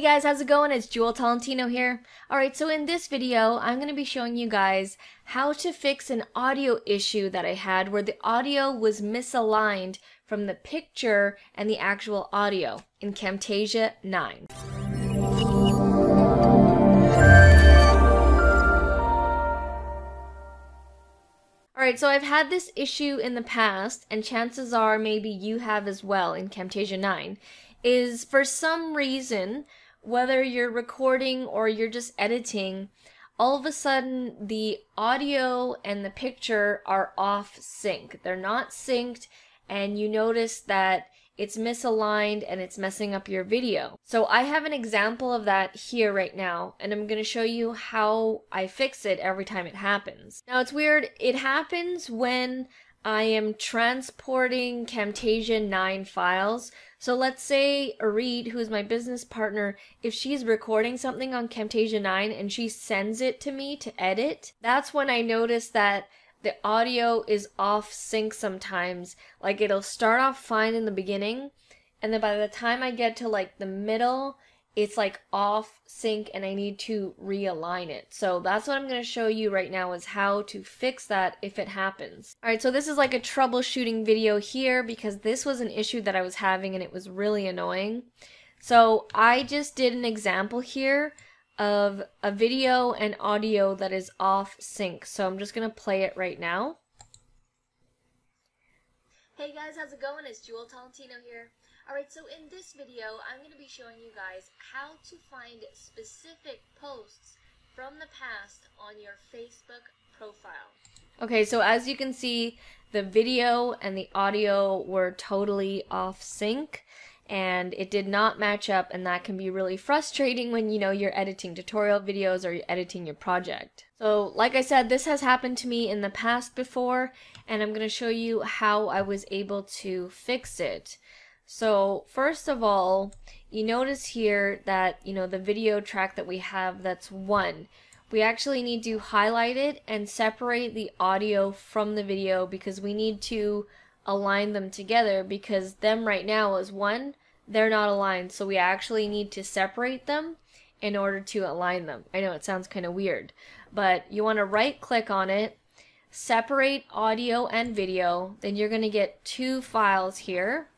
Hey guys, how's it going? It's Jewel Tolentino here. Alright, so in this video, I'm going to be showing you guys how to fix an audio issue that I had where the audio was misaligned from the picture and the actual audio in Camtasia 9. Alright, so I've had this issue in the past, and chances are maybe you have as well in Camtasia 9. Is for some reason, whether you're recording or you're just editing, all of a sudden the audio and the picture are off sync. They're not synced, and you notice that it's misaligned and it's messing up your video. So I have an example of that here right now, and I'm going to show you how I fix it every time it happens. Now it's weird, it happens when I am transporting Camtasia 9 files. So let's say Reed, who is my business partner, if she's recording something on Camtasia 9 and she sends it to me to edit, that's when I notice that the audio is off sync sometimes. Like it'll start off fine in the beginning, and then by the time I get to like the middle, it's like off sync and I need to realign it. So that's what I'm going to show you right now, is how to fix that if it happens. Alright, so this is like a troubleshooting video here because this was an issue that I was having and it was really annoying. So I just did an example here of a video and audio that is off sync. So I'm just going to play it right now. Hey guys, how's it going? It's Jewel Tolentino here. Alright, so in this video, I'm going to be showing you guys how to find specific posts from the past on your Facebook profile. Okay, so as you can see, the video and the audio were totally off sync, and it did not match up, and that can be really frustrating when, you know, you're editing tutorial videos or you're editing your project. So, like I said, this has happened to me in the past before, and I'm going to show you how I was able to fix it. So first of all, you notice here that, you know, the video track that we have, that's one. We actually need to highlight it and separate the audio from the video because we need to align them together, because them right now is one, they're not aligned. So we actually need to separate them in order to align them. I know it sounds kind of weird, but you want to right click on it, separate audio and video, then you're going to get two files here.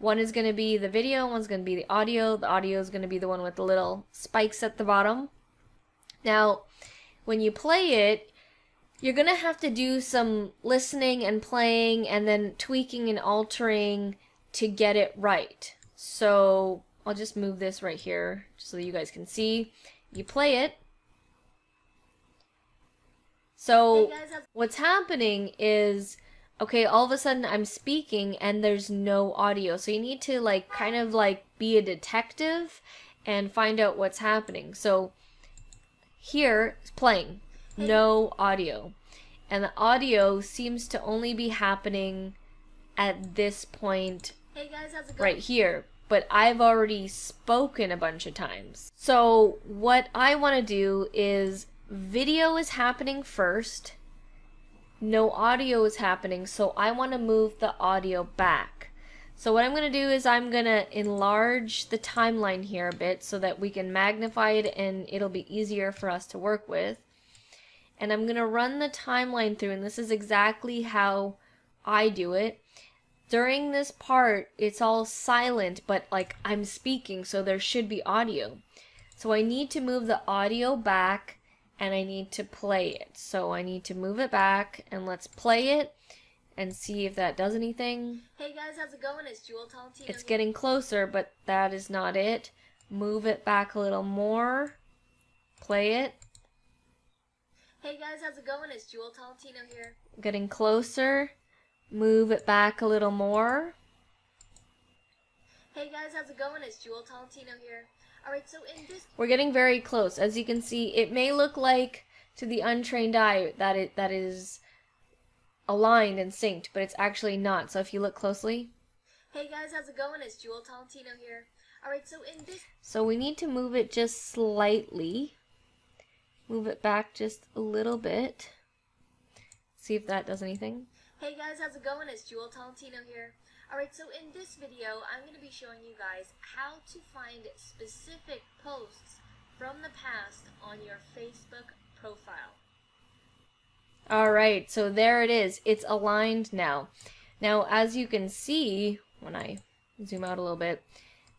One is going to be the video, one's going to be the audio. The audio is going to be the one with the little spikes at the bottom. Now, when you play it, you're going to have to do some listening and playing and then tweaking and altering to get it right. So I'll just move this right here just so you guys can see. You play it. So what's happening is, okay, all of a sudden I'm speaking and there's no audio. So you need to like kind of like be a detective and find out what's happening. So here it's playing, no audio. And the audio seems to only be happening at this point right here. But I've already spoken a bunch of times. So what I want to do is, video is happening first. No audio is happening, so I want to move the audio back. So what I'm going to do is I'm going to enlarge the timeline here a bit so that we can magnify it and it'll be easier for us to work with. And I'm going to run the timeline through, and this is exactly how I do it. During this part, it's all silent, but like I'm speaking, so there should be audio. So I need to move the audio back, and I need to play it. So I need to move it back, and let's play it and see if that does anything. Hey guys, how's it going? It's Jewel Tolentino. It's getting closer, but that is not it. Move it back a little more. Play it. Hey guys, how's it going? It's Jewel Tolentino here. Getting closer. Move it back a little more. Hey guys, how's it going? It's Jewel Tolentino here. Alright, so in this, we're getting very close. As you can see, it may look like to the untrained eye that that is aligned and synced, but it's actually not. So if you look closely. Hey guys, how's it going? It's Jewel Tolentino here. Alright, so in this, so we need to move it just slightly. Move it back just a little bit. See if that does anything. Hey guys, how's it going? It's Jewel Tolentino here. Alright, so in this video, I'm going to be showing you guys how to find specific posts from the past on your Facebook profile. Alright, so there it is. It's aligned now. Now, as you can see, when I zoom out a little bit,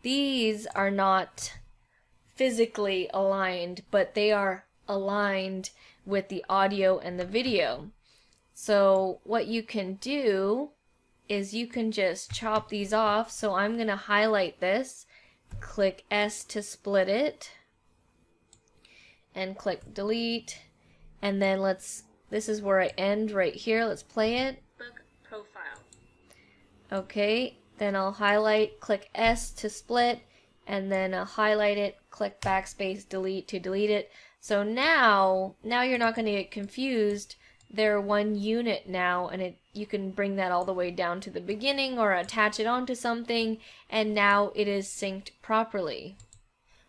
these are not physically aligned, but they are aligned with the audio and the video. So what you can do is you can just chop these off. So I'm going to highlight this, click S to split it, and click delete. And then this is where I end right here. Let's play it. Profile. Okay, then I'll highlight, click S to split, and then I'll highlight it, click backspace, delete to delete it. So now you're not going to get confused. They're one unit now, and you can bring that all the way down to the beginning or attach it onto something, and now it is synced properly.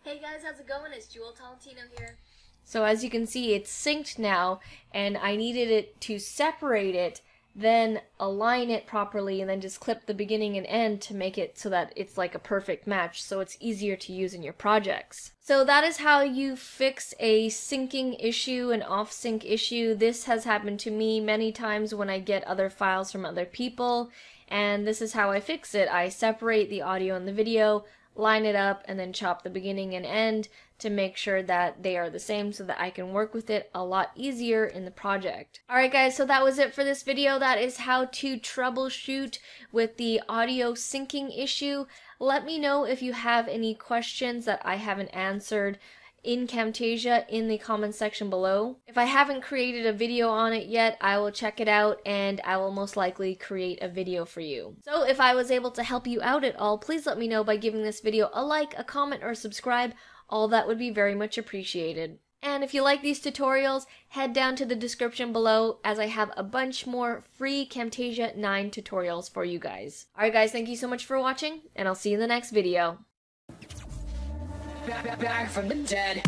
Hey guys, how's it going? It's Jewel Tolentino here. So as you can see, it's synced now, and I needed it to separate it, then align it properly, and then just clip the beginning and end to make it so that it's like a perfect match, so it's easier to use in your projects. So that is how you fix a syncing issue, an off sync issue. This has happened to me many times when I get other files from other people, and this is how I fix it. I separate the audio and the video, line it up, and then chop the beginning and end to make sure that they are the same so that I can work with it a lot easier in the project. Alright guys, so that was it for this video. That is how to troubleshoot with the audio syncing issue. Let me know if you have any questions that I haven't answered in Camtasia in the comments section below. If I haven't created a video on it yet, I will check it out and I will most likely create a video for you. So if I was able to help you out at all, please let me know by giving this video a like, a comment, or subscribe. All that would be very much appreciated. And if you like these tutorials, head down to the description below as I have a bunch more free Camtasia 9 tutorials for you guys. Alright guys, thank you so much for watching, and I'll see you in the next video. Back from the dead.